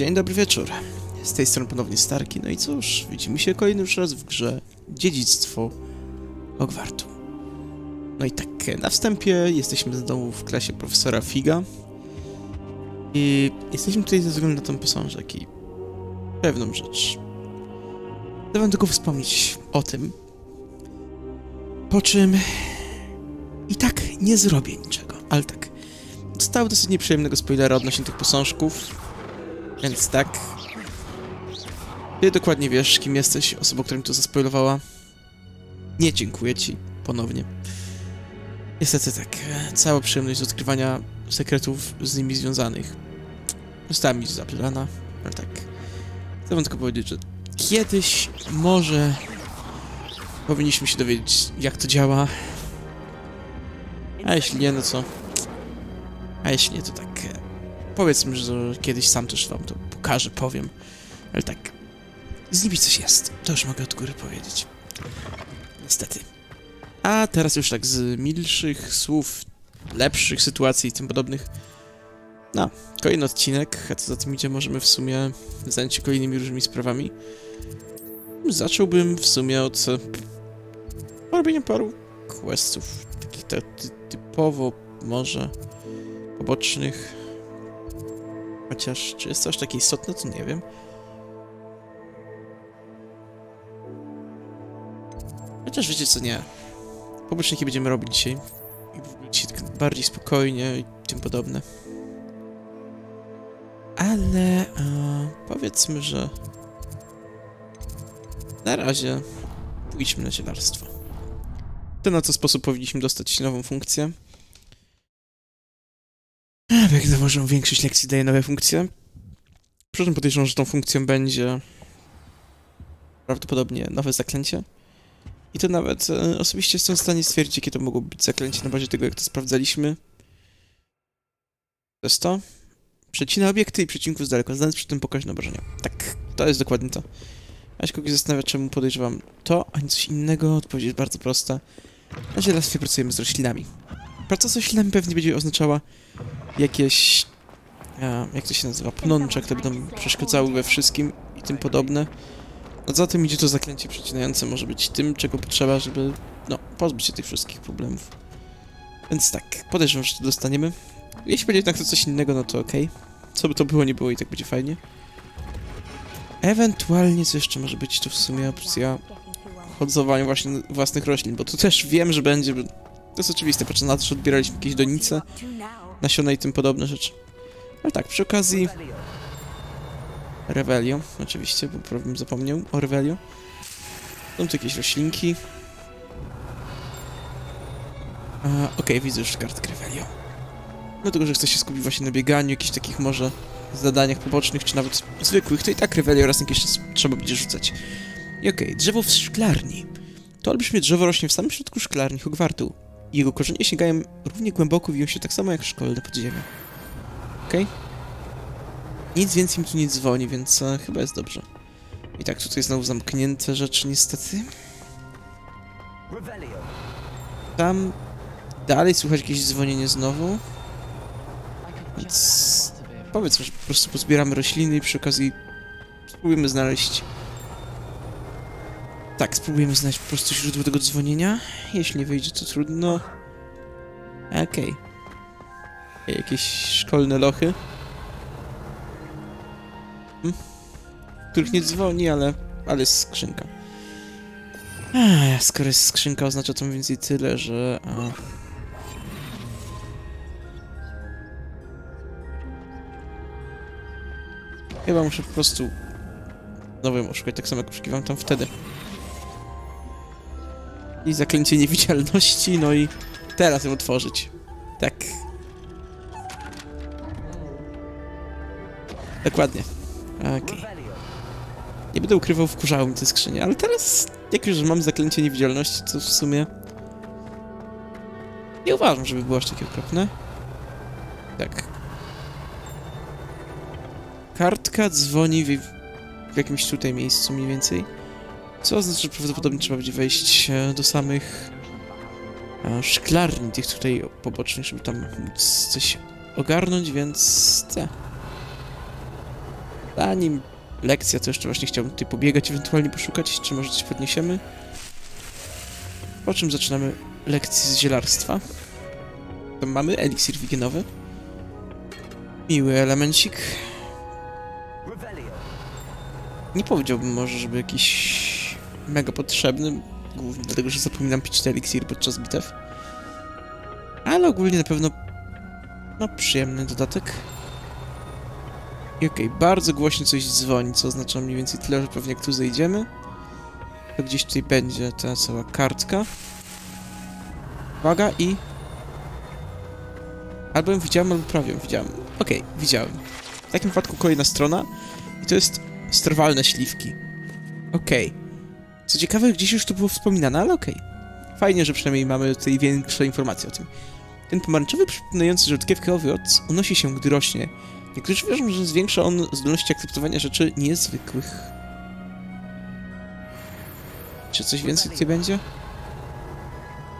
Dzień dobry wieczór. Z tej strony ponownie Starki. No i cóż, widzimy się kolejny już raz w grze Dziedzictwo Hogwartu. No i tak, na wstępie jesteśmy znowu w klasie profesora Figa. I jesteśmy tutaj ze względu na ten posążek i pewną rzecz. Chcę wam tylko wspomnieć o tym, po czym i tak nie zrobię niczego, ale tak. Dostałem dosyć nieprzyjemnego spoilera odnośnie tych posążków, więc tak. Ty dokładnie wiesz, kim jesteś, osoba, która mi to zaspoilowała. Nie dziękuję ci ponownie. Niestety tak, cała przyjemność z odkrywania sekretów z nimi związanych została mi zabrana, ale tak. Chcę wam tylko powiedzieć, że kiedyś może powinniśmy się dowiedzieć, jak to działa. A jeśli nie, no co? A jeśli nie, to tak. Powiedzmy, że kiedyś sam też wam to pokażę, powiem. Ale tak. Z nimi coś jest. To już mogę od góry powiedzieć. Niestety. A teraz już tak z milszych słów, lepszych sytuacji i tym podobnych. No, kolejny odcinek. A co za tym idzie, możemy w sumie zająć się kolejnymi różnymi sprawami. Zacząłbym w sumie od robienia paru questów. Takich tak typowo może pobocznych. Chociaż czy jest coś takie istotne, to nie wiem. Chociaż wiecie co, nie. Poboczniki będziemy robić dzisiaj. I w ogóle dzisiaj tak bardziej spokojnie i tym podobne. Ale powiedzmy, że na razie pójdźmy na zielarstwo. W ten oto sposób powinniśmy dostać nową funkcję. Jak zauważyłem, większość lekcji daje nowe funkcje. Przy czym podejrzewam, że tą funkcją będzie prawdopodobnie nowe zaklęcie. I to nawet osobiście jestem w stanie stwierdzić, jakie to mogło być zaklęcie na bazie tego, jak to sprawdzaliśmy. To jest to. Przecina obiekty i przecinków z daleka, znając przy tym pokaźne obrażenia. Tak, to jest dokładnie to. Aś kogoś zastanawia, czemu podejrzewam to, a nie coś innego. Odpowiedź jest bardzo prosta. Na zielarstwie pracujemy z roślinami. Praca z roślinami pewnie będzie oznaczała jakieś, jak to się nazywa, pnącza, które będą przeszkadzały we wszystkim i tym podobne. A za tym idzie to zaklęcie przecinające, może być tym, czego potrzeba, żeby, no, pozbyć się tych wszystkich problemów. Więc tak, podejrzewam, że to dostaniemy. Jeśli będzie jednak to coś innego, no to okej. Co by to było, nie było i tak będzie fajnie. Ewentualnie, co jeszcze może być, to w sumie opcja hodowlania właśnie własnych roślin, bo to też wiem, że będzie, bo to jest oczywiste, patrzę na to, że odbieraliśmy jakieś donice, nasiona i tym podobne rzeczy. Ale tak, przy okazji Revelio, oczywiście, bo problem zapomniał o Revelio. Są tu jakieś roślinki. Okej, widzę już kartkę Revelio. Dlatego, że chce się skupić właśnie na bieganiu, jakichś takich może zadaniach pobocznych, czy nawet zwykłych, to i tak Revelio raz na jakiś czas trzeba będzie rzucać. I okej, drzewo w szklarni. To olbrzymie drzewo rośnie w samym środku szklarni Hogwartu. Jego korzenie sięgają równie głęboko, wiją się tak samo jak szkolne podziemia. Okej? Nic więcej mi tu nie dzwoni, więc chyba jest dobrze. I tak, tutaj znowu zamknięte rzeczy, niestety. Tam dalej słychać jakieś dzwonienie znowu. Więc powiedzmy, że po prostu pozbieramy rośliny i przy okazji spróbujemy znaleźć... Tak, spróbujemy znaleźć po prostu źródło tego dzwonienia. Jeśli nie wyjdzie, to trudno. Okej. Jakieś szkolne lochy. Których nie dzwoni, ale jest skrzynka. Skoro jest skrzynka, oznacza to mniej więcej tyle, że... Chyba muszę po prostu znowu ją oszukać, tak samo jak oszukiwałem tam wtedy. I zaklęcie niewidzialności, no i teraz ją otworzyć. Tak. Dokładnie. Okej. Nie będę ukrywał, wkurzało mi te skrzynie, ale teraz, jak już mam zaklęcie niewidzialności, to w sumie... Nie uważam, żeby było aż takie okropne. Tak. Kartka dzwoni w jakimś tutaj miejscu mniej więcej. Co oznacza, że prawdopodobnie trzeba będzie wejść do samych szklarni tych tutaj pobocznych, żeby tam móc coś ogarnąć, więc... Zanim lekcja, to jeszcze właśnie chciałbym tutaj pobiegać, ewentualnie poszukać, czy może coś podniesiemy. Po czym zaczynamy lekcję z zielarstwa. Tam mamy eliksir wigenowy. Miły elemencik. Nie powiedziałbym może, żeby jakiś mega potrzebny, głównie dlatego, że zapominam pić te eliksiry podczas bitew. Ale ogólnie na pewno no, przyjemny dodatek. I okej, bardzo głośno coś dzwoni, co oznacza mniej więcej tyle, że pewnie jak tu zejdziemy, to gdzieś tutaj będzie ta cała kartka. Uwaga i... albo ją widziałem, albo prawie ją widziałem. Okej, widziałem. W takim wypadku kolejna strona i to jest sterwalne śliwki. Okej. Co ciekawe, gdzieś już to było wspominane, ale okej. Fajnie, że przynajmniej mamy tutaj większe informacje o tym. Ten pomarańczowy, przypominający żółtkiewkę owiec unosi się, gdy rośnie. Niektórzy wierzą, że zwiększa on zdolności akceptowania rzeczy niezwykłych. Czy coś więcej tutaj będzie?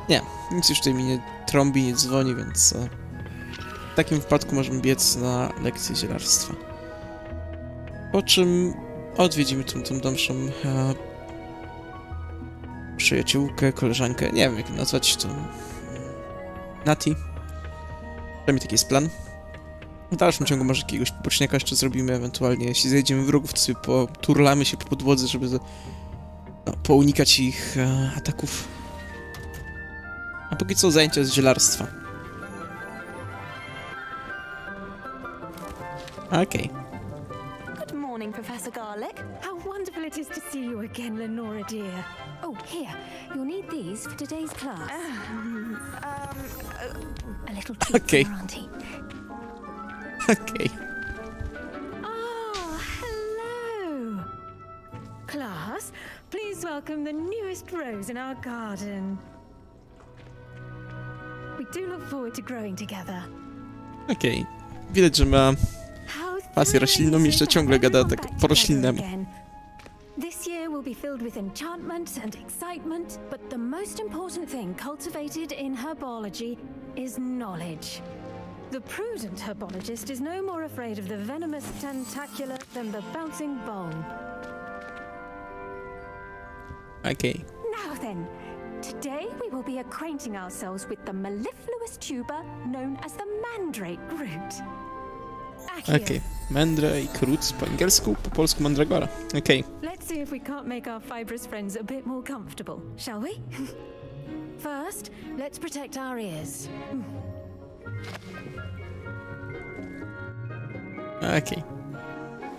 Nie, nic już tutaj mi nie trąbi, nie dzwoni, więc... w takim wypadku możemy biec na lekcję zielarstwa. Po czym odwiedzimy tą dalszą... przyjaciółkę, koleżankę, nie wiem jak nazwać to... Nati. Przynajmniej taki jest plan. W dalszym ciągu może jakiegoś poboczniaka jeszcze zrobimy, ewentualnie jeśli zejdziemy wrogów, to sobie poturlamy się po podłodze, żeby no, pounikać ich ataków. A póki co zajęcia z zielarstwa. Okej. Professor Garlic, how wonderful it is to see you again, Lenora dear. Oh, here, you'll need these for today's class. A little treat for Auntie. Okay. Oh, hello. Class, please welcome the newest rose in our garden. We do look forward to growing together. Okay. Widać, że ma pasję roślinną, jeszcze ciągle gada tak po roślinnemu. This year will be filled with enchantment and excitement, but the most important thing cultivated in herbology is knowledge. The prudent herbologist is no more afraid of the venomous tentacula than the bouncing bulb. Okay. Now then, today we will be acquainting ourselves with the mellifluous tuber known as the mandrake root. Okej, Mędrę i krót po angielsku, po polsku mandragora. Okej. Let's see if we can't make our fibrous friends a bit more comfortable, shall we? First, let's protect our ears. Okej.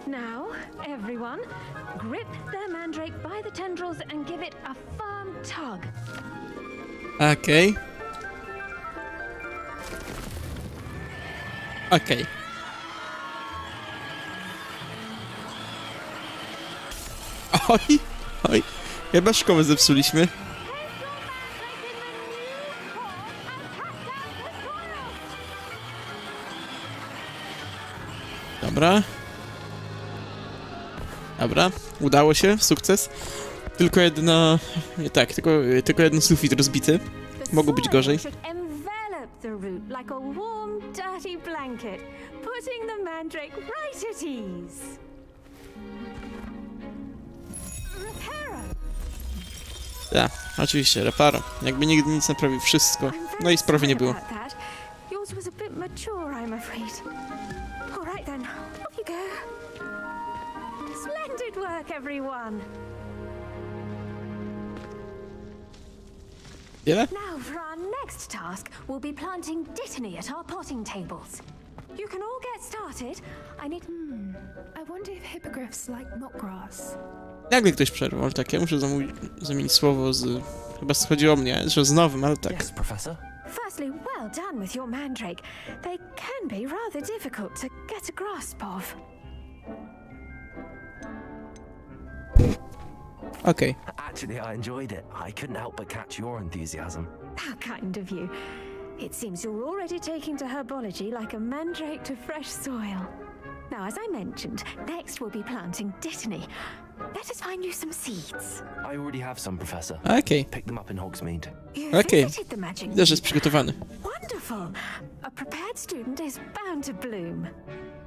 Now, everyone, grip their mandrake by the tendrils and give it a firm tug. Okej. Okej. Oj, oj, chyba szkołę zepsuliśmy. Dobra. Dobra, udało się, sukces. Tylko jedno... tak, tylko jeden sufit rozbity. Mogło być gorzej. Tak, oczywiście, reparo. Jakby nigdy nic naprawił, wszystko. No i sprawy nie było. Tyle? You can all get started. I need... I wonder if hippogriffs like knotgrass. Nagle ktoś przerwał, ale tak, ja muszę zamienić słowo z... Chyba chodziło o mnie, że z nowym, ale tak. Yes, professor. Firstly, well done with your mandrake. They can be rather difficult to get a grasp of. Okay. Actually, I enjoyed it. I couldn't help but catch your enthusiasm. How kind of you. It seems you're already taking to herbology like a mandrake to fresh soil. Now, as I mentioned, next we'll be planting dittany. Let us find you some seeds. I already have some, Professor. Okay. Pick them up in Hogsmeade. Okay. Widzę, że jest przygotowany. Wonderful. A prepared student is bound to bloom.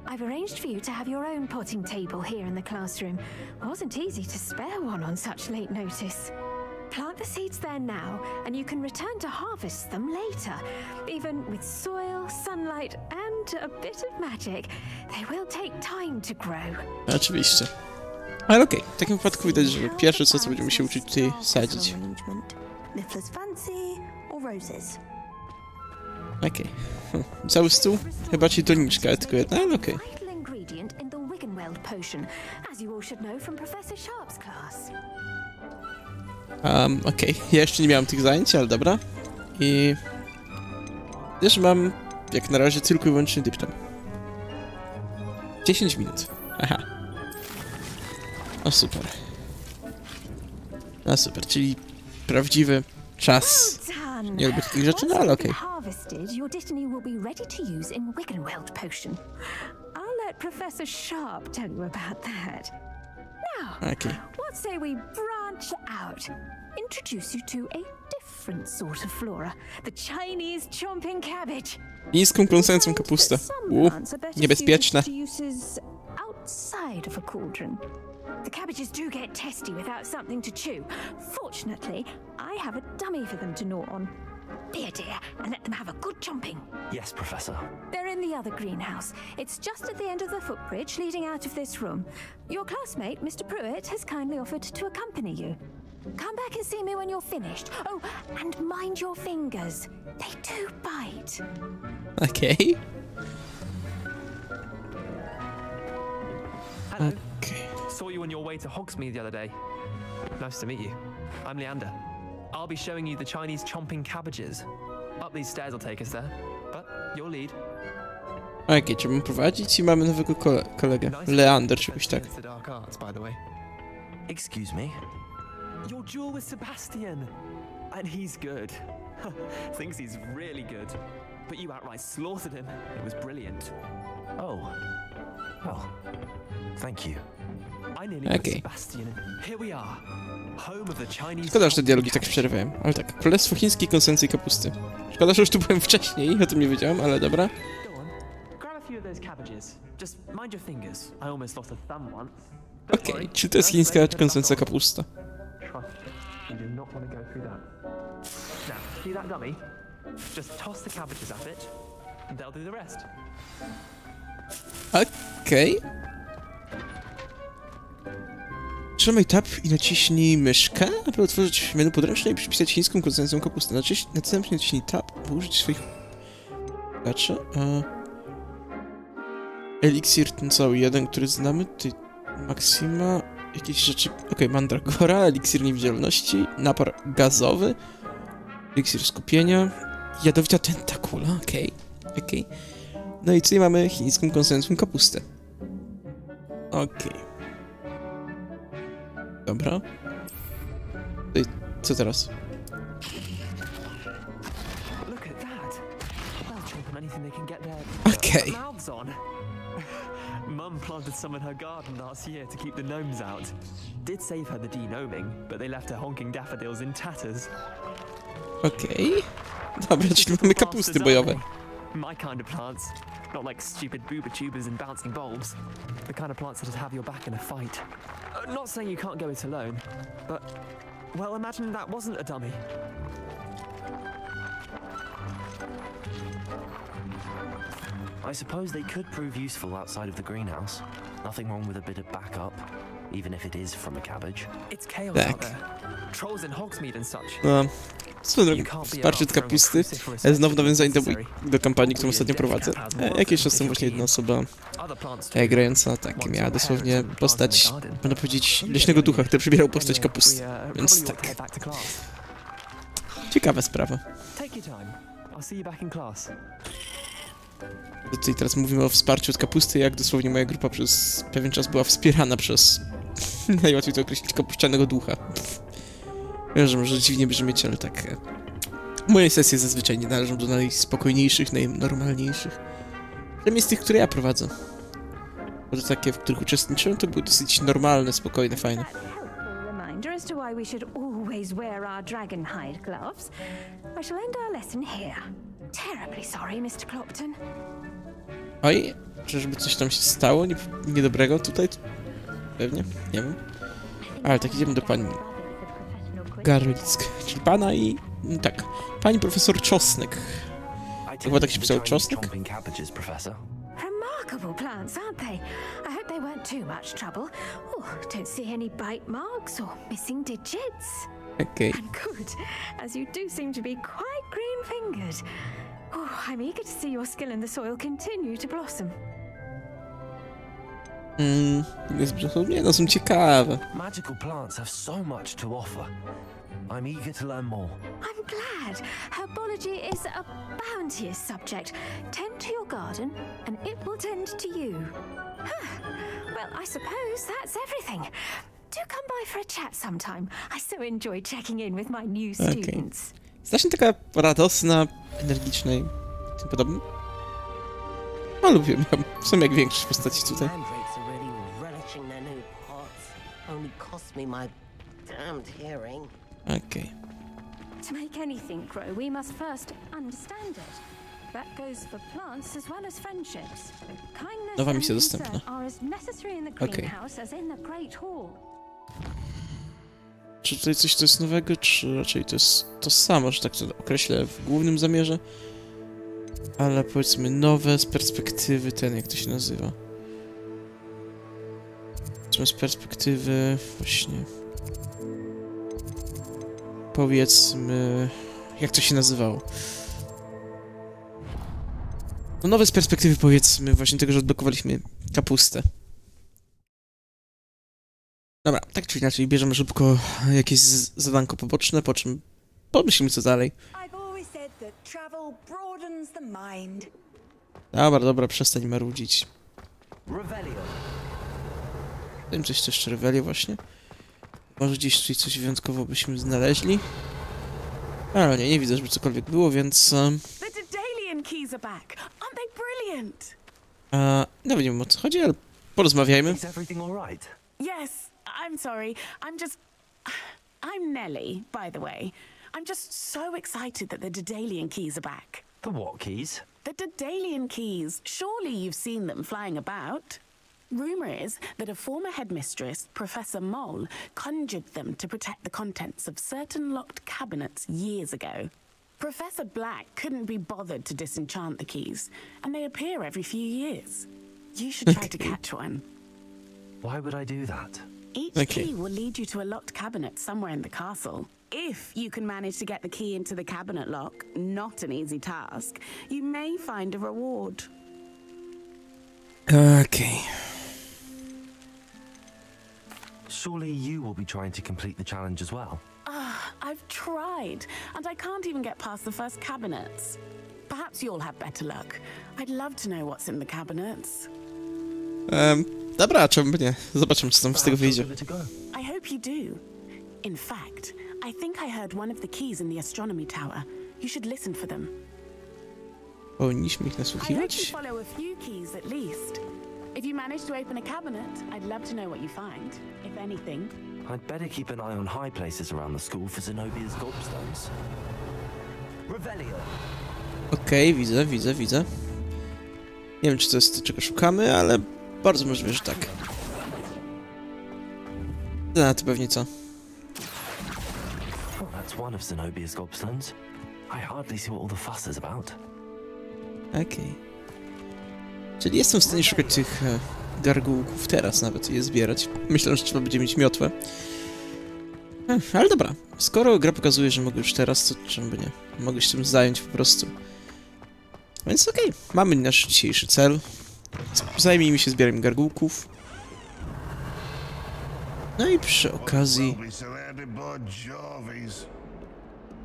I've arranged for you to have your own potting table here in the classroom. Wasn't easy to spare one on such late notice. Plant the seeds there now, and you can return to harvest them later. Even with soil, sunlight, and a bit of magic, they will take time to grow. Oczywiście. Ale okej, w takim wypadku widać, że pierwsze co będziemy się uczyć tutaj sadzić. Okej. Cały stół? Chyba ci doniczka tylko jedna, ale okej. Okej, ja jeszcze nie miałem tych zajęć, ale dobra. I też mam, jak na razie, tylko i wyłącznie dyplom. 10 minut. Aha. O super. No super, czyli prawdziwy czas. Nie lubię takich rzeczy, no ale okej. Okay. What say we branch out? Introduce you to a different sort of flora, the Chinese chomping cabbage. Chińską kląsającą kapustę. Niebezpieczne. Outside of a cauldron. The cabbages do get testy without something to chew. Fortunately, I have a dummy for them to gnaw on. Be a dear and let them have a good chomping. Yes, Professor. They're in the other greenhouse. It's just at the end of the footbridge leading out of this room. Your classmate, Mr. Pruitt, has kindly offered to accompany you. Come back and see me when you're finished. Oh, and mind your fingers. They do bite. Okay. Hello. Okay. Saw you on your way to Hogsmeade the other day. Nice to meet you. I'm Leander. I'll be showing you the Chinese chomping cabbages. Up these stairs will take us there, but your lead. Okej, trzeba prowadzić I mamy nowego kolegę. Leander, czegoś tak. Excuse me. Your duel with Sebastian, and he's good. Thinks he's really good, but you outright slaughtered him. It was brilliant. Oh, well, thank you. Okej. Szkoda, że te dialogi tak przerwałem. Ale tak, Królestwo Chińskiej Konsencji Kapusty. Szkoda, że już tu byłem wcześniej, o tym nie wiedziałem, ale dobra. Okej, czy to jest chińska konsencja kapusta? Okej. Trzymaj tab I naciśnij myszkę, aby otworzyć menu podręczne I przypisać chińską konsensują kapustę. Następnie naciśnij tab, by użyć swoich... Znaczy... Eliksir ten cały jeden, który znamy, tutaj... Maxima... Jakieś rzeczy... Okej, Mandragora, eliksir niewidzialności, napar gazowy, eliksir skupienia, jadowita tentakula, okej. No I tutaj mamy chińską konsensują kapustę. Okej. Dobra. I co teraz? Okej. Mum planted some in her garden last year to keep the gnomes out. Did save her the denoming, but they left her honking daffodils in tatters. Okej. Dobra, czyli mamy kapusty bojowe. My kind of plants, not like stupid booba tubers and bouncing bulbs. The kind of plants that'd have your back in a fight. Not saying you can't go it alone, but well, imagine that wasn't a dummy. I suppose they could prove useful outside of the greenhouse. Nothing wrong with a bit of backup, even if it is from a cabbage. It's chaos out there. Trolls in Hogsmeade and such. Wsparcie od kapusty. Znowu nawiązanie do kampanii, którą ostatnio prowadzę. Jakiś czas temu właśnie jedna osoba grająca, tak, miała dosłownie postać, można powiedzieć, leśnego ducha, który przybierał postać kapusty. Więc tak. Ciekawa sprawa. Tutaj teraz mówimy o wsparciu od kapusty, jak dosłownie moja grupa przez pewien czas była wspierana przez, najłatwiej to określić, kapuścianego ducha. Wiem, że może dziwnie brzmieć, ale tak... Moje sesje zazwyczaj nie należą do najspokojniejszych, najnormalniejszych. Przynajmniej z tych, które ja prowadzę. Bo to takie, w których uczestniczyłem, to były dosyć normalne, spokojne, fajne. Oj, Czyżby coś tam się stało niedobrego tutaj? Pewnie, nie wiem. Ale tak, idziemy do pani Garlic, czyli pana i... tak, pani profesor Czosnek. Chyba tak się pisał, Czosnek? Remarkable plants, aren't they? I hope they weren't too much trouble. Oh, don't see any bite marks or missing digits. Okay. And good, as you do seem to be quite green-fingered. Oh, I'm eager to see your skill in the soil continue to blossom. Nie, no są ciekawe. Magical plants have so much to offer. I'm eager to learn more. I'm glad. Herbology is a bounteous subject. Tend to your garden, and it will tend to you. Huh. Well, I suppose that's everything. Do come by for a chat sometime. I so enjoy checking in with my new students. Strasznie taka radosna, energiczna i tym podobnym. No, lubię ją. W sumie jak większość postaci tutaj. Okay. To make anything grow, we must first understand it. That goes for plants as well as friendships. Nowa misja dostępna. Okay. Czy tutaj coś to jest nowego, czy raczej to jest to samo, że tak to określę w głównym zamierze? Ale powiedzmy nowe z perspektywy ten, jak to się nazywa? Z perspektywy właśnie... Powiedzmy... Jak to się nazywało? No nowe z perspektywy, powiedzmy, właśnie tego, że odblokowaliśmy kapustę. Dobra, tak czy inaczej, bierzemy szybko jakieś zadanko poboczne, po czym pomyślimy co dalej. Dobra, dobra, przestań marudzić. Tym coś to jeszcze Revelio właśnie. Może gdzieś tutaj coś wyjątkowo byśmy znaleźli. Ale nie, nie widzę, żeby cokolwiek było, więc... Dedalian Keys are back. Aren't they brilliant? No wiem o co chodzi, ale porozmawiajmy. Is everything all right? Yes, I'm sorry. I'm Nelly, by the way. I'm just so excited that the Dedalian Keys are back. The what keys? The Dedalian Keys. Surely you've seen them flying about. Rumor is that a former headmistress, Professor Mole, conjured them to protect the contents of certain locked cabinets years ago. Professor Black couldn't be bothered to disenchant the keys, and they appear every few years. You should try to catch one. Why would I do that? Each key will lead you to a locked cabinet somewhere in the castle. If you can manage to get the key into the cabinet lock, not an easy task, you may find a reward. Okay. Surely you will be trying to complete the challenge as well. I've tried, and I can't even get past the first cabinets. Perhaps you'll have better luck. I'd love to know what's in the cabinets. Dobra, czemu nie? Zobaczymy, co tam z tego wyjdzie. I hope you do. In fact, I think I heard one of the keys in the astronomy tower. You should listen for them. Powinniśmy ich nasłuchiwać? If you manage to open a cabinet, I'd love to know what you find, if anything. I'd better keep an eye on high places around the school for Zenobia's gobstones. Revelio. Okej, widzę, widzę, widzę. Nie wiem, czy to jest to, czego szukamy, ale bardzo możliwe, że tak. A, to pewnie co? Oh, that's one of Zenobia's gobstones. I hardly see what all the fuss is about. Okej. Czyli jestem w stanie szukać tych gargułków teraz nawet i je zbierać. Myślę, że trzeba będzie mieć miotłę. Ale dobra, skoro gra pokazuje, że mogę już teraz, to czemu by nie? Mogę się tym zająć po prostu. Więc okej, mamy nasz dzisiejszy cel. Zajmijmy się zbieraniem gargułków. No i przy okazji...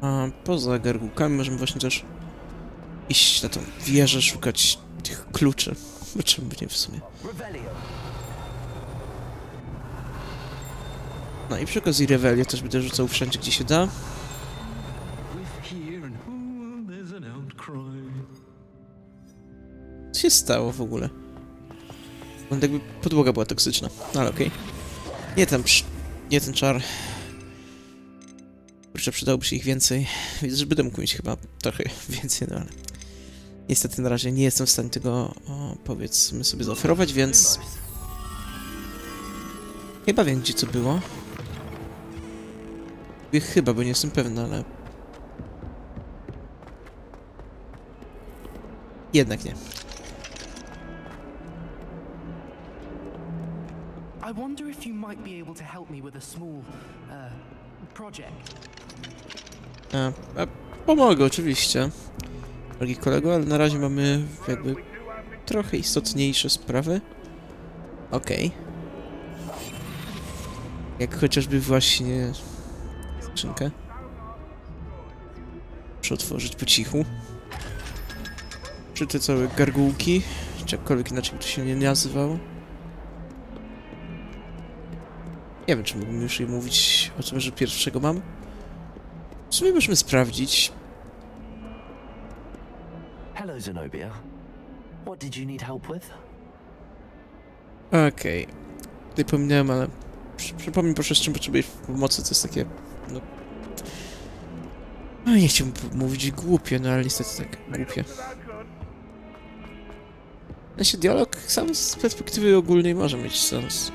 A poza gargułkami możemy właśnie też iść na tą wieżę, szukać tych kluczy. O czym by nie w sumie. No i przy okazji Revelio też będę rzucał wszędzie, gdzie się da. Co się stało w ogóle? On jakby podłoga była toksyczna, ale okej. Nie ten czar. Kurczę, przydałoby się ich więcej. Widzę, że będę mógł mieć chyba trochę więcej, no ale... Niestety na razie nie jestem w stanie tego, powiedzmy sobie, zaoferować, więc... Chyba wiem, gdzie to było. Chyba, bo nie jestem pewny, ale... Jednak nie. I wonder if you might be able to help me with a small project. Pomogę oczywiście, drogi kolego, ale na razie mamy jakby trochę istotniejsze sprawy. Okej. Jak chociażby właśnie skrzynkę. Muszę otworzyć po cichu. Czy te całe gargułki, czy jakkolwiek inaczej to się nie nazywało. Nie wiem, czy mógłbym już jej mówić o tym, że pierwszego mam. W sumie możemy sprawdzić. Hello, Zenobia. What did you need help with? Okej. Tutaj pominąłem, ale... Przypomnij proszę, z czym potrzebujesz pomocy, to jest takie... No... nie chciałbym mówić głupie, no ale niestety tak, głupie. Znaczy, dialog sam z perspektywy ogólnej może mieć sens.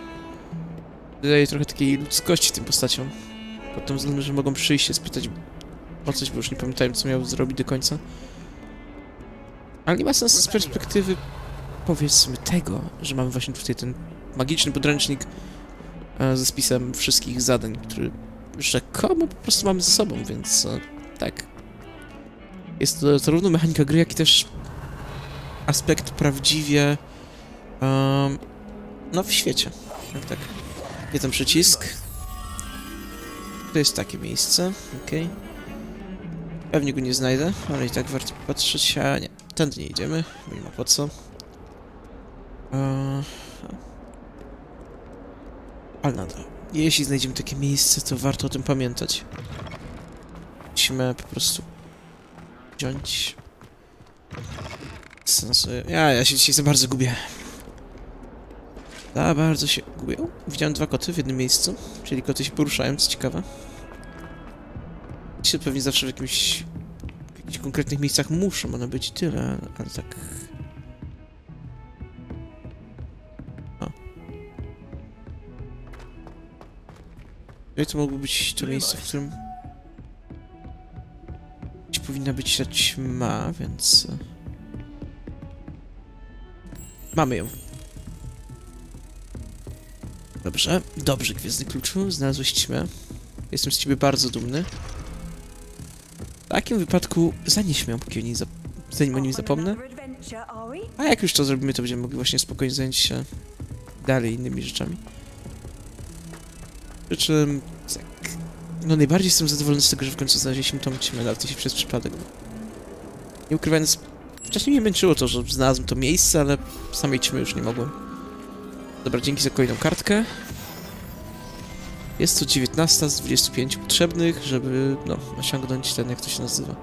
Dodaje trochę takiej ludzkości tym postaciom. Pod tym względem, że mogą przyjść się spytać o coś, bo już nie pamiętałem, co miał zrobić do końca. Ale nie ma sensu z perspektywy, powiedzmy, tego, że mamy właśnie tutaj ten magiczny podręcznik ze spisem wszystkich zadań, który rzekomo po prostu mamy ze sobą, więc tak. Jest to zarówno mechanika gry, jak i też aspekt prawdziwie no w świecie. Tak, tak. Nie ten przycisk. To jest takie miejsce, okej. Pewnie go nie znajdę, ale i tak warto patrzeć, a nie. Tędy nie idziemy, bo nie ma po co. Ale nadal, jeśli znajdziemy takie miejsce, to warto o tym pamiętać. Musimy po prostu wziąć... Sensu... Ja się dzisiaj za bardzo gubię. Za bardzo się gubią. Widziałem dwa koty w jednym miejscu, czyli koty się poruszają, co ciekawe. Się pewnie zawsze w jakichś konkretnych miejscach muszą one być i tyle, ale tak... No i to mogło być to miejsce, w którym... Gdzieś powinna być ta ćma, więc... Mamy ją. Dobrze, dobrze, Gwiezdny Kluczu, znalazłeś ćmę. Jestem z ciebie bardzo dumny. W takim wypadku zanieś mnie, póki zanim o nim zapomnę. A jak już to zrobimy, to będziemy mogli właśnie spokojnie zająć się dalej innymi rzeczami. Przy czym, tak, no najbardziej jestem zadowolony z tego, że w końcu znaleźliśmy tą ćmę, nawet jeśli przez przypadek. Nie ukrywając, wcześniej mnie męczyło to, że znalazłem to miejsce, ale samej ćmy już nie mogłem. Dobra, dzięki za kolejną kartkę. Jest tu 19 z 25 potrzebnych, żeby, no, osiągnąć ten, jak to się nazywa.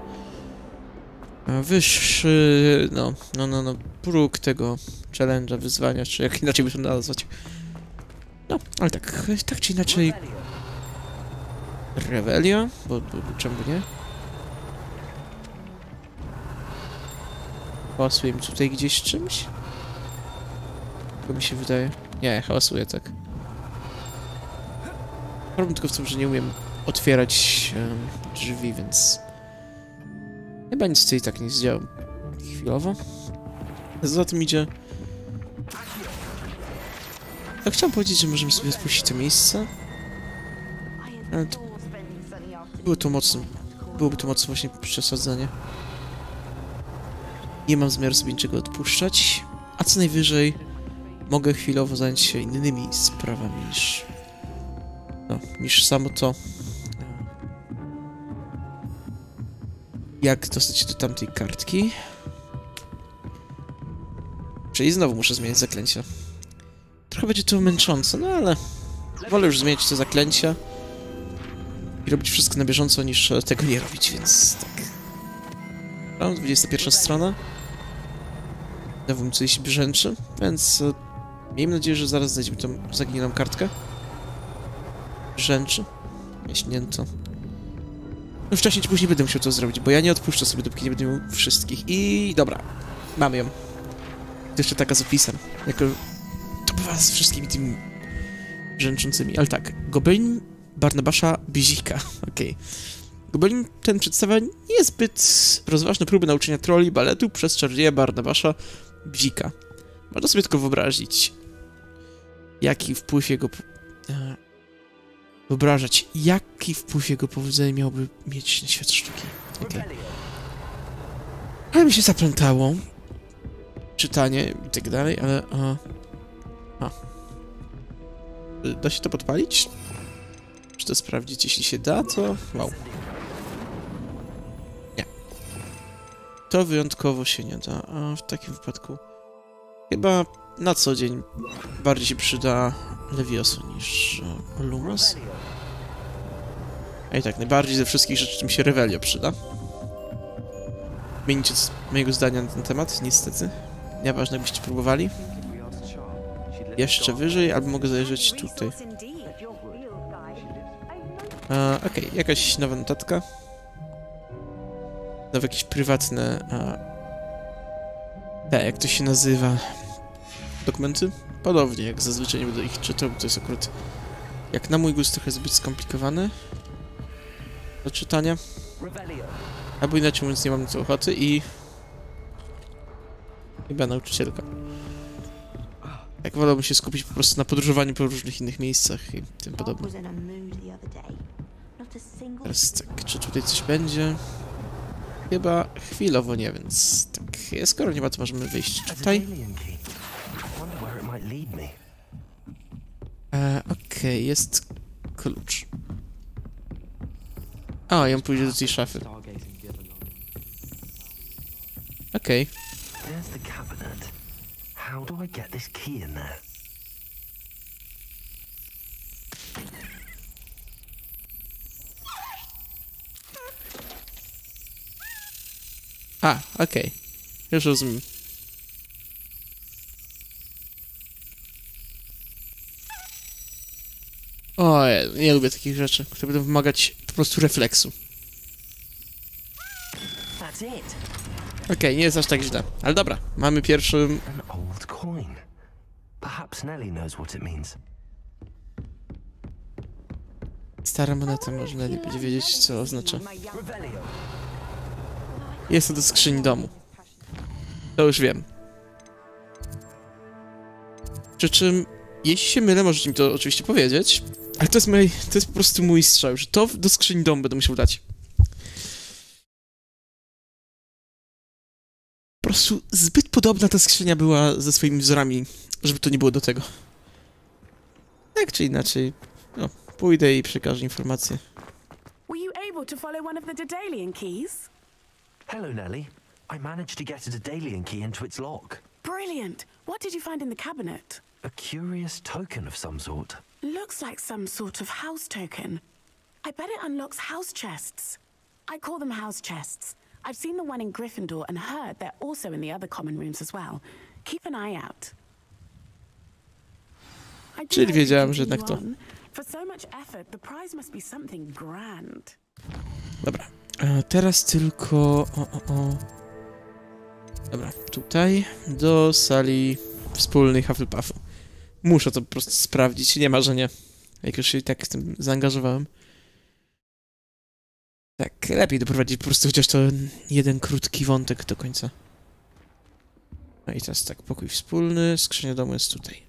Wyższy, no, próg tego challenge'a, wyzwania, czy jak inaczej by to nazwać. No, ale tak, tak czy inaczej... Revelio, bo czemu nie? Pasuje mi tutaj gdzieś czymś? Tylko mi się wydaje. Nie, ja hałasuję, tak. Problem tylko w tym, że nie umiem otwierać drzwi, więc... Chyba nic tutaj tak nie zdziałam. Chwilowo. Za tym idzie... No, chciałem powiedzieć, że możemy sobie spuścić to miejsce. Ale to... Byłoby to mocno właśnie przesadzenie. Nie mam zamiaru sobie niczego odpuszczać. A co najwyżej... Mogę chwilowo zająć się innymi sprawami niż... No, niż samo to... Jak dostać się do tamtej kartki? Czyli znowu muszę zmieniać zaklęcia. Trochę będzie to męczące, no ale... Wolę już zmieniać te zaklęcia. I robić wszystko na bieżąco, niż tego nie robić, więc tak... Tam 21 strona. Znowu mi coś brzęczy, więc... Miejmy nadzieję, że zaraz znajdziemy tą zaginioną kartkę. Brzęczy. Jeśli nie, to... No wcześniej czy później będę musiał to zrobić, bo ja nie odpuszczę sobie, dopóki nie będę miał wszystkich. I dobra, mamy ją. Jeszcze taka z opisem, jako to bywa z wszystkimi tymi brzęczącymi. Ale tak, gobelin Barnabasza Bzika, okej. Okay. Gobelin ten przedstawia niezbyt rozważne próby nauczenia troli baletu przez czarodzieja Barnabasza Bzika. Można sobie tylko wyobrazić, jaki wpływ jego powodzenie miałoby mieć na świat sztuki. Okay. Ale mi się zaplątało czytanie i tak dalej, ale... Da się to podpalić? Czy to sprawdzić? Jeśli się da, to... Wow. Nie. To wyjątkowo się nie da, a w takim wypadku... Chyba na co dzień bardziej się przyda Levioso niż Lumos. A i tak, najbardziej ze wszystkich rzeczy mi się Revelio przyda. Zmienicie mojego zdania na ten temat, niestety. Nieważne, jakbyście próbowali. Jeszcze wyżej, albo mogę zajrzeć tutaj. Okej, jakaś nowa notatka. Nowe jakieś prywatne... jak to się nazywa? Dokumenty? Podobnie, jak zazwyczaj nie będę ich czytał, bo to jest akurat... Jak na mój gust trochę zbyt skomplikowane do czytania. Albo inaczej mówiąc, nie mam na to ochoty i... Chyba nauczycielka. Tak, wolałbym się skupić po prostu na podróżowaniu po różnych innych miejscach i tym podobne. Teraz tak, czy tutaj coś będzie? Chyba chwilowo nie, więc tak, skoro nie ma, to możemy wyjść tutaj. Okej, jest klucz. A, ja pójdę do tej szafy. Okej. Okej. Już rozumiem. O, ja nie lubię takich rzeczy, które będą wymagać po prostu refleksu. Okej, nie jest aż tak źle. Ale dobra, mamy pierwszy... Stara moneta, może Nelly będzie wiedzieć, co oznacza. Jest to do skrzyni domu. To już wiem. Przy czym, jeśli się mylę, możecie mi to oczywiście powiedzieć. Ale to jest po prostu mój strzał, że to do skrzyni domu będę musiał dać. Po prostu zbyt podobna ta skrzynia była ze swoimi wzorami, żeby to nie było do tego. Tak czy inaczej, no, pójdę i przekażę informację. Were you able to follow one of the Dedalian Keys? Hello, Nelly. I managed to get a Dedalian key into its lock. Brilliant. What did you find in the cabinet? A curious token of some sort. Looks like some sort of house token. I bet it unlocks house chests. I call them house chests. I've seen the one in Gryffindor and heard they're also in the other common rooms as well. Keep an eye out. Czyli wiedziałem, że jednak to. For so much effort, the prize must be something grand. Dobra. Teraz tylko... Dobra, tutaj do sali wspólnej Hufflepuffu. Muszę to po prostu sprawdzić, nie ma, że nie. Jak już się tak w tym zaangażowałem. Tak, lepiej doprowadzić po prostu chociaż to jeden krótki wątek do końca. No i teraz tak, pokój wspólny, skrzynia domu jest tutaj.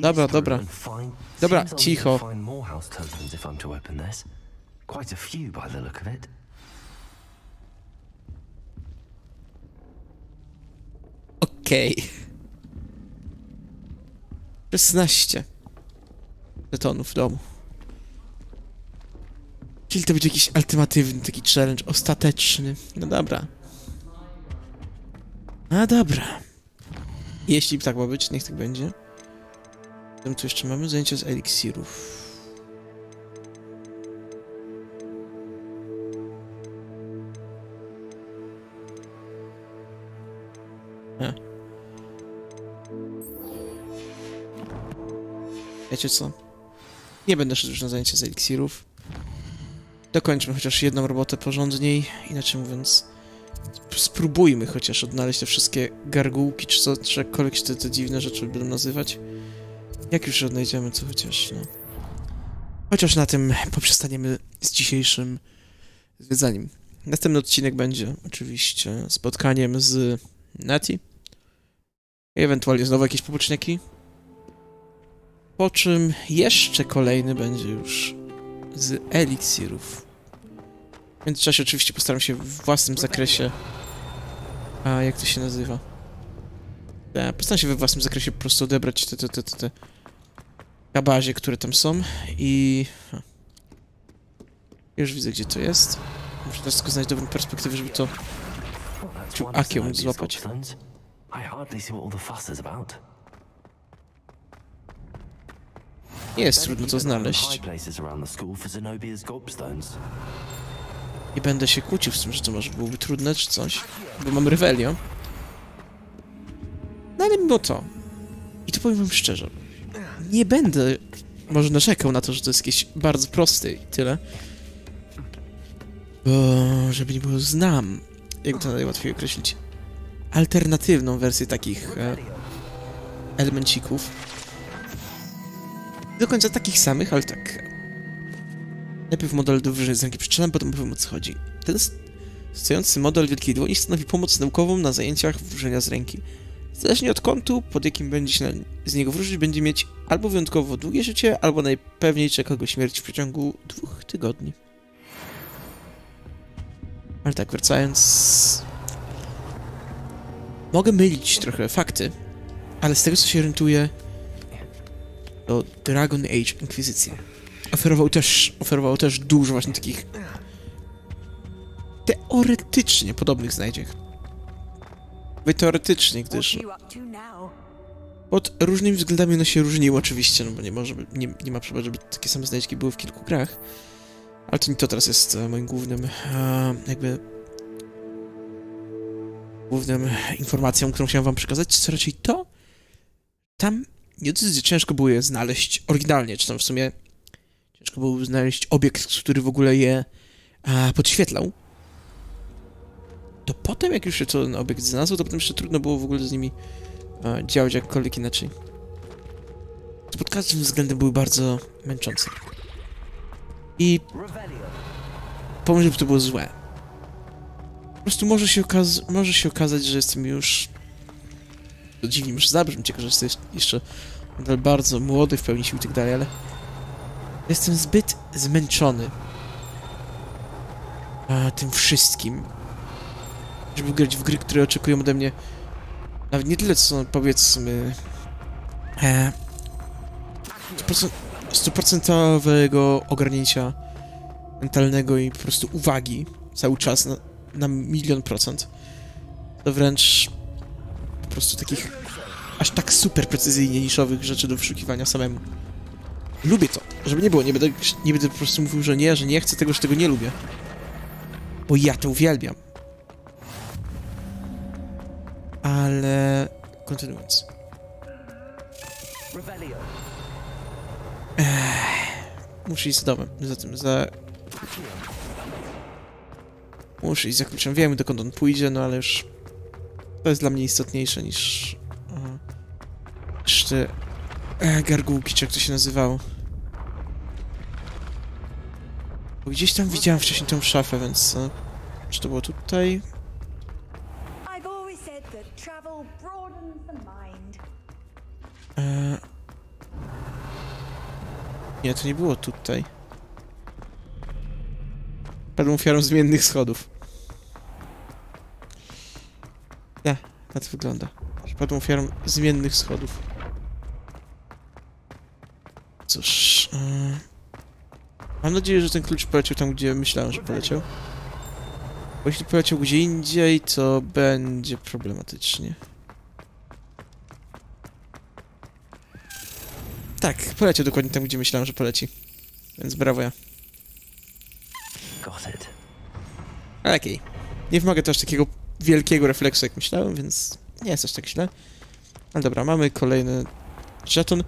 Dobra, dobra. Dobra, cicho. Okej. 16. Betonów domu. Czyli to będzie jakiś alternatywny taki challenge, ostateczny. No dobra. No dobra. Jeśli tak ma być, niech tak będzie. Co tu jeszcze mamy? Zajęcia z eliksirów. Wiecie co? Nie będę szedł już na zajęcia z eliksirów. Dokończmy chociaż jedną robotę porządniej, inaczej mówiąc... Spróbujmy chociaż odnaleźć te wszystkie gargułki, czy co, czy jakkolwiek się te dziwne rzeczy będą nazywać. Jak już odnajdziemy, co chociaż, no... Chociaż na tym poprzestaniemy z dzisiejszym zwiedzaniem. Następny odcinek będzie oczywiście spotkaniem z Nati. Ewentualnie znowu jakieś poboczniaki. Po czym jeszcze kolejny będzie już z eliksirów. W międzyczasie oczywiście postaram się w własnym zakresie... A, jak to się nazywa? Postaram się we własnym zakresie po prostu odebrać te kabazie, które tam są i... Ha. Już widzę, gdzie to jest. Muszę teraz tylko znaleźć dobrą perspektywę, żeby to... Akią złapać. Nie jest trudno to znaleźć. Nie będę się kłócił z tym, że to może byłoby trudne czy coś, bo mam Revelio. No ale mimo to, i to powiem wam szczerze, nie będę może narzekał na to, że to jest jakieś bardzo proste i tyle. Bo żeby nie było, znam, jak to najłatwiej określić, alternatywną wersję takich elemencików. Nie do końca takich samych, ale tak. Najpierw model do wyżej z ręki przeczytam, potem powiem, o co chodzi. Ten stojący model wielkiej dłoni stanowi pomoc naukową na zajęciach wróżenia z ręki. Zależnie od kątu, pod jakim będzie się z niego wróżyć, będzie mieć albo wyjątkowo długie życie, albo najpewniej czeka go śmierć w przeciągu 2 tygodni. Ale tak, wracając... Mogę mylić trochę fakty, ale z tego, co się orientuję, to Dragon Age Inkwizycja. Oferował też dużo właśnie takich teoretycznie podobnych znajdziek. By teoretycznie, gdyż pod różnymi względami ono się różniło oczywiście, no bo nie ma przypadku, żeby takie same znajdźki były w kilku grach. Ale to teraz jest moim głównym jakby głównym informacją, którą chciałem wam przekazać, co raczej to tam ciężko było je znaleźć oryginalnie, czy tam w sumie ciężko było znaleźć obiekt, który w ogóle je podświetlał. To potem, jak już się ten obiekt znalazł, to potem jeszcze trudno było w ogóle z nimi działać jakkolwiek inaczej. To pod każdym względem były bardzo męczące. I... Powiem, żeby to było złe. Po prostu może się okazać, że jestem już... To dziwnie już zabrzmi, ciekawe, że jestem jeszcze nadal bardzo młody, w pełni sił i tak dalej, ale... Jestem zbyt zmęczony tym wszystkim, żeby grać w gry, które oczekują ode mnie nawet nie tyle, co powiedzmy 100% ogarnięcia mentalnego i po prostu uwagi cały czas na 1000%. To wręcz po prostu takich aż tak super precyzyjnie niszowych rzeczy do wyszukiwania samemu. Lubię to, żeby nie było, nie będę po prostu mówił, że nie chcę tego, że tego nie lubię. Bo ja to uwielbiam. Ale... kontynuując. Muszę iść za domem, muszę iść za kluczem. Wiem, dokąd on pójdzie, no ale już... To jest dla mnie istotniejsze niż... Jeszcze... gargułki, czy jak to się nazywało. Bo gdzieś tam widziałem wcześniej tą szafę, więc... Czy to było tutaj? Nie, to nie było tutaj. Padłem ofiarą zmiennych schodów. Na to wygląda. Padłem ofiarą zmiennych schodów. Cóż... Mam nadzieję, że ten klucz poleciał tam, gdzie myślałem, że poleciał. Bo jeśli poleciał gdzie indziej, to będzie problematycznie. Tak, poleciał dokładnie tam, gdzie myślałem, że poleci. Więc brawo ja. Ale okej. Nie wymaga też takiego wielkiego refleksu, jak myślałem, więc nie jest aż tak źle. Ale dobra, mamy kolejny żeton.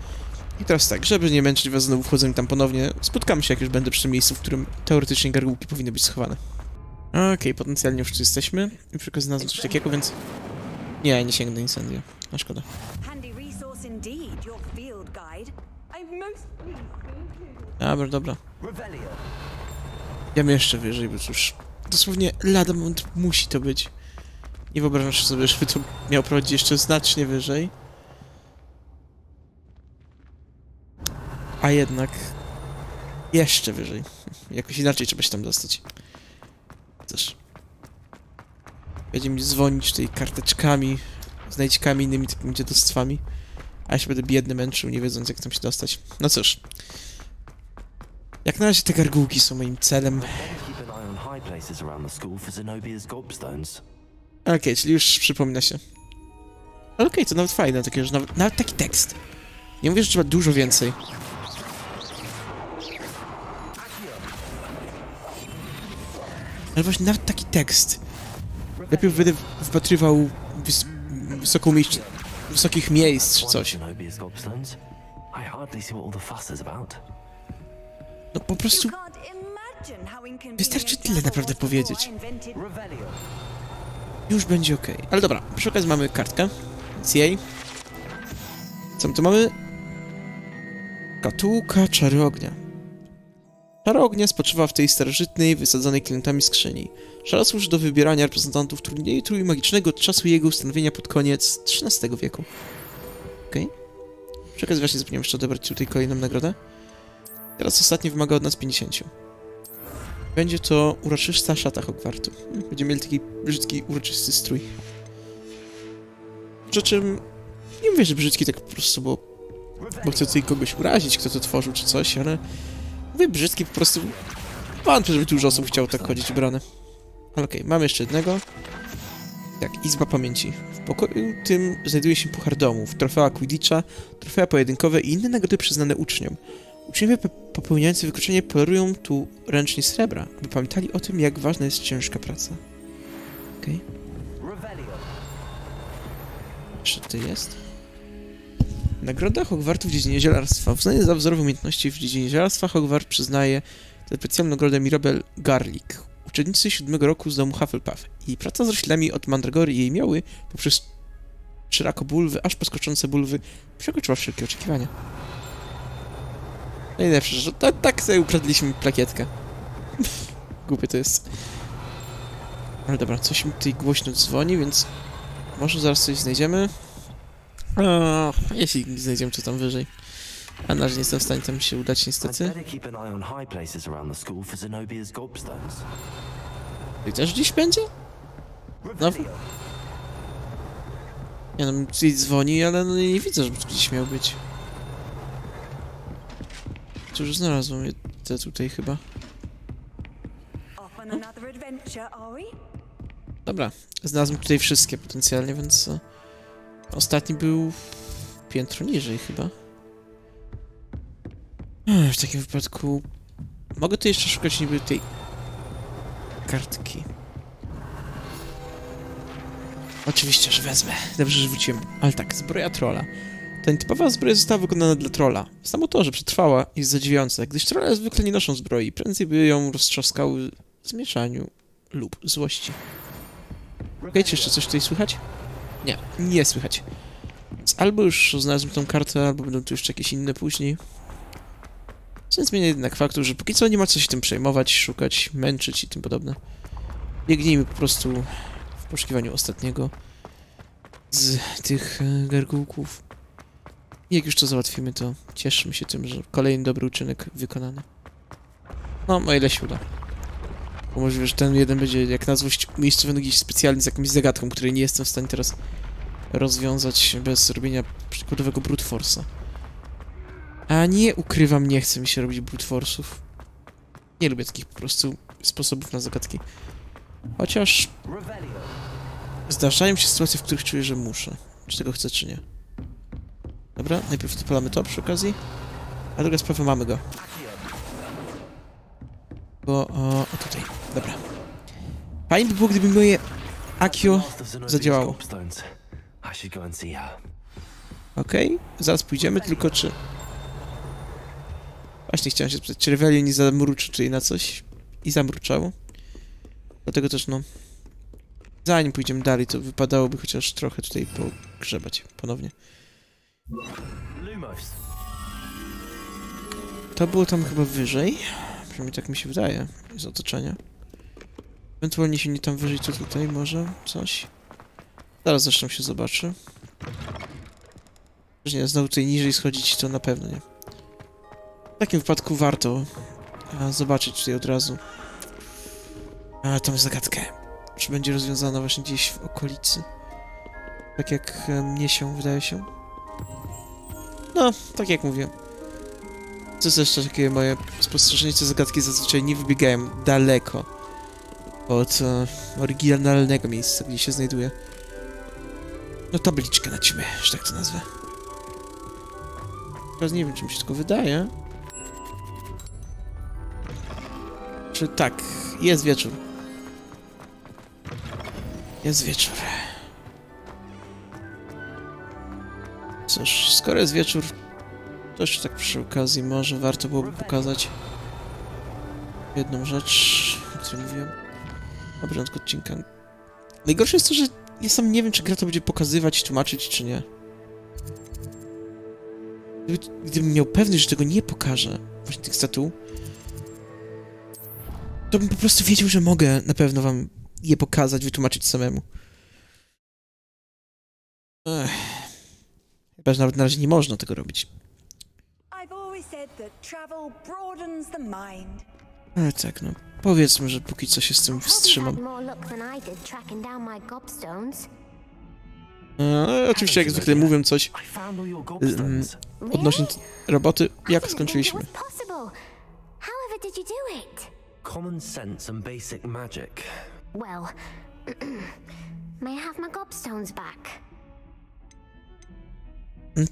I teraz tak, żeby nie męczyć was znowu wchodzę tam ponownie, spotkamy się jak już będę przy miejscu, w którym teoretycznie gargułki powinny być schowane. Okej, potencjalnie już tu jesteśmy. I przykład znalazłem coś takiego, więc... Nie, nie sięgnę incendio. A szkoda. Dobra, dobra. Ja jeszcze wyżej, bo cóż... Dosłownie lada moment musi to być. Nie wyobrażam sobie, żeby to miał prowadzić jeszcze znacznie wyżej. A jednak... Jeszcze wyżej. Jakoś inaczej trzeba się tam dostać. Też. Będziemy dzwonić tutaj karteczkami, znajdźkami, innymi takimi dziadostwami. A ja się będę biedny męczył, nie wiedząc jak tam się dostać. No cóż. Jak na razie te gargułki są moim celem. Okej, czyli już przypomina się. Okej, to nawet fajne, takie, że nawet taki tekst. Nie mówię, że trzeba dużo więcej. Ale właśnie nawet taki tekst. Lepiej będę wpatrywał wysokich miejsc czy coś. No po prostu... Wystarczy tyle naprawdę powiedzieć. Już będzie ok. Ale dobra, przy okazji mamy kartkę. Z jej. Co my tu mamy? Katułka czarognia. Czarognia spoczywa w tej starożytnej, wysadzonej klientami skrzyni. Szara służy do wybierania reprezentantów Turnieju Trójmagicznego od czasu jego ustanowienia pod koniec XIII wieku. Okej. Przy okazji właśnie zapomniałem jeszcze odebrać tutaj kolejną nagrodę. Teraz ostatnie wymaga od nas 50. Będzie to uroczysta szata Hogwartu. Będziemy mieli taki brzydki, uroczysty strój. Przy czym... Nie mówię, że brzydki tak po prostu, bo chcę tutaj kogoś urazić, kto to tworzył czy coś, ale... Mówię brzydki, po prostu... Wątpię, żeby dużo osób chciało tak chodzić ubrane. Ale okej, mamy jeszcze jednego. Tak, Izba Pamięci. W pokoju tym znajduje się Puchar Domów, trofea Quidditcha, trofea pojedynkowe i inne nagrody przyznane uczniom. Uczniowie popełniający wykroczenie polerują tu ręcznie srebra, by pamiętali o tym, jak ważna jest ciężka praca. Okej. Czy to jest? Nagroda Hogwartu w dziedzinie zielarstwa. Uznanie za wzorowe umiejętności w dziedzinie zielarstwa Hogwart przyznaje tę specjalną nagrodę Mirabel Garlic, uczennicy 7. roku z domu Hufflepuff. Jej praca z roślinami od mandragory i jej mioły, poprzez szeroko bulwy, aż poskoczące bulwy, przekroczyła wszelkie oczekiwania. Najlepsze, że tak sobie ukradliśmy plakietkę. Głupie to jest. Ale dobra, coś mi tutaj głośno dzwoni, więc może zaraz coś znajdziemy. O, jeśli znajdziemy coś tam wyżej. A na razie nie jestem w stanie tam się udać niestety. I też gdzieś będzie? Znowu? Ja nam gdzieś dzwoni, ale no nie widzę, żeby gdzieś miał być. To już znalazłem te tutaj chyba. No. Dobra, znalazłem tutaj wszystkie potencjalnie, więc... Ostatni był piętro niżej chyba. W takim wypadku... Mogę tu jeszcze szukać niby tej... kartki. Oczywiście, że wezmę. Dobrze, że wróciłem. Ale tak, zbroja trolla. Ta nietypowa zbroja została wykonana dla trolla. Samo to, że przetrwała, jest zadziwiające, gdyż trolle zwykle nie noszą zbroi. Prędzej by ją roztrzaskały w zmieszaniu lub złości. Okej, czy jeszcze coś tutaj słychać? Nie, nie słychać. Więc albo już znalazłem tą kartę, albo będą tu jeszcze jakieś inne później. Co nie zmienia jednak faktu, że póki co nie ma co się tym przejmować, szukać, męczyć i tym podobne. Biegnijmy po prostu w poszukiwaniu ostatniego z tych gargułków. I jak już to załatwimy, to cieszymy się tym, że kolejny dobry uczynek wykonany. No, o ile się uda. Bo możliwe, że ten jeden będzie jak na złość umiejscowiony gdzieś specjalnie z jakąś zagadką, której nie jestem w stanie teraz rozwiązać bez robienia przykładowego brute force'a. A nie ukrywam, nie chce mi się robić brute force'ów. Nie lubię takich po prostu sposobów na zagadki. Chociaż... Zdarzają się sytuacje, w których czuję, że muszę. Czy tego chcę, czy nie. Dobra, najpierw odpalamy to przy okazji. A druga sprawa, mamy go. O tutaj, dobra. Fajnie by było, gdyby moje Akio zadziałało. Okej, zaraz pójdziemy, tylko czy... Właśnie chciałem się spytać, czy Revelio nie zamruczy, czyli na coś i zamruczał. Dlatego też no... Zanim pójdziemy dalej, to wypadałoby chociaż trochę tutaj pogrzebać ponownie. To było tam chyba wyżej. Przynajmniej tak mi się wydaje, z otoczenia. Ewentualnie się nie tam wyżej, co tutaj może coś. Zaraz zresztą się zobaczy. Nie, znowu tutaj niżej schodzić to na pewno nie. W takim wypadku warto zobaczyć tutaj od razu tą zagadkę. Czy będzie rozwiązana właśnie gdzieś w okolicy. Tak jak mnie się wydaje się. No, tak jak mówię. To jest jeszcze takie moje spostrzeżenie, te zagadki zazwyczaj nie wybiegają daleko od oryginalnego miejsca, gdzie się znajduje. No tabliczkę na ćmie, że tak to nazwę. Teraz nie wiem, czy mi się tylko wydaje. Czy tak, jest wieczór. Jest wieczór. Cóż, skoro jest wieczór, to jeszcze tak przy okazji może warto byłoby pokazać jedną rzecz, o której mówiłem na początku odcinka. Najgorsze jest to, że ja sam nie wiem, czy gra to będzie pokazywać, tłumaczyć, czy nie. Gdybym miał pewność, że tego nie pokażę, właśnie tych statuł, to bym po prostu wiedział, że mogę na pewno wam je pokazać, wytłumaczyć samemu. Chyba, że nawet na razie nie można tego robić. Ale tak, no. Powiedzmy, że póki co się z tym wstrzymam. Oczywiście, jak zwykle mówię coś odnośnie roboty, jak skończyliśmy. Common sense and basic magic. Well, may I have my gobstones back?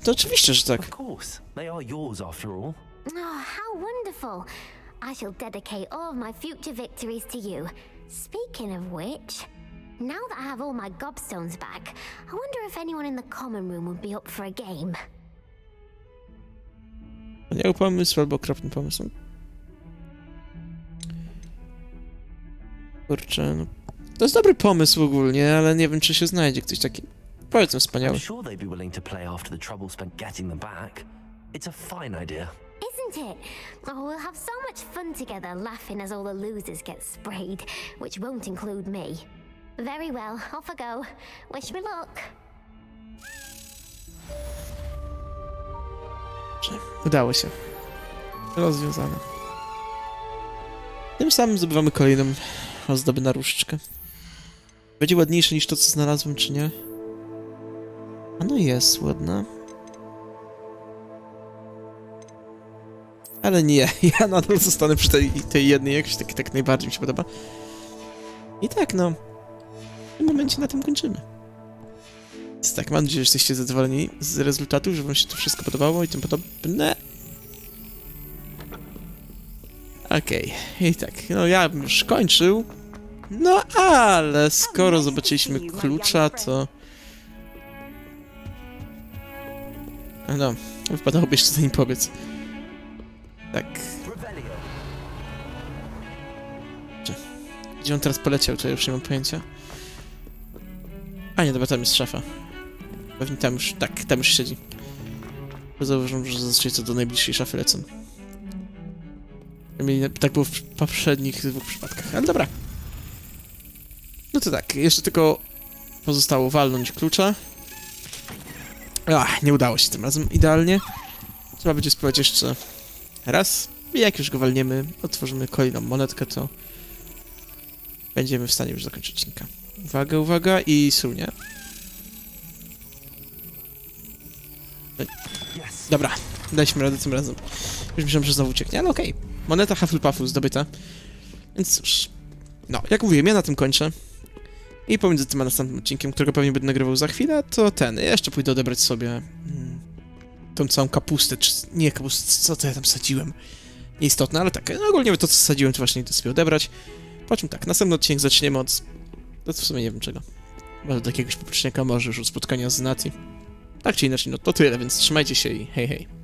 To oczywiście, że tak. Of course, they are yours after all. Oh, how wonderful! I shall dedicate all of my future victories to you. Speaking of which. Now that I have all my gobstones back, I wonder if anyone in the common room would be up for a game. Miał pomysł albo okropny pomysł. Kurczę, no. To jest dobry pomysł ogólnie, ale nie wiem, czy się znajdzie ktoś taki. Powiedzmy wspaniały. Isn't it? Oh, we'll have so much fun together laughing as all the losers get sprayed, which won't include me. Very well, off I go. Wish me luck. Udało się. Rozwiązane. Tym samym zdobywamy kolejną ozdobę na różdżkę. Będzie ładniejsze niż to, co znalazłem, czy nie? A no jest ładna. Ale nie, ja nadal zostanę przy tej jednej, jakoś tak najbardziej mi się podoba. I tak, no. W tym momencie na tym kończymy. Więc tak, mam nadzieję, że jesteście zadowoleni z rezultatów, że wam się to wszystko podobało i tym podobne. Okej, i tak, no ja bym już kończył. No ale skoro zobaczyliśmy klucza, to... No, wypadałoby jeszcze za nim pobiec. Tak. Gdzie on teraz poleciał, to ja już nie mam pojęcia. A nie, dobra, tam jest szafa. Pewnie tam już, tak, tam już siedzi. Zauważam, że zazwyczaj co do najbliższej szafy lecą. Tak było w poprzednich dwóch przypadkach, ale dobra. No to tak, jeszcze tylko pozostało walnąć klucza. Ach, nie udało się tym razem idealnie. Trzeba będzie spróbować jeszcze raz. I jak już go walniemy, otworzymy kolejną monetkę, to będziemy w stanie już zakończyć odcinka. Uwaga, uwaga i sunie. Dobra, daliśmy radę tym razem. Już myślałem, że znowu ucieknie, ale okej. Moneta Hufflepuffu zdobyta. Więc cóż. No, jak mówiłem, ja na tym kończę. I pomiędzy tym a następnym odcinkiem, którego pewnie będę nagrywał za chwilę, to ten. Jeszcze pójdę odebrać sobie tą całą kapustę, czy nie kapustę, co to ja tam sadziłem. Nieistotne, ale tak, no ogólnie to, co sadziłem, to właśnie idę sobie odebrać. Po czym tak, następny odcinek zaczniemy od... To w sumie nie wiem czego. Może do jakiegoś popleczniaka, może już od spotkania z Nati. Tak czy inaczej, no to tyle, więc trzymajcie się i hej, hej.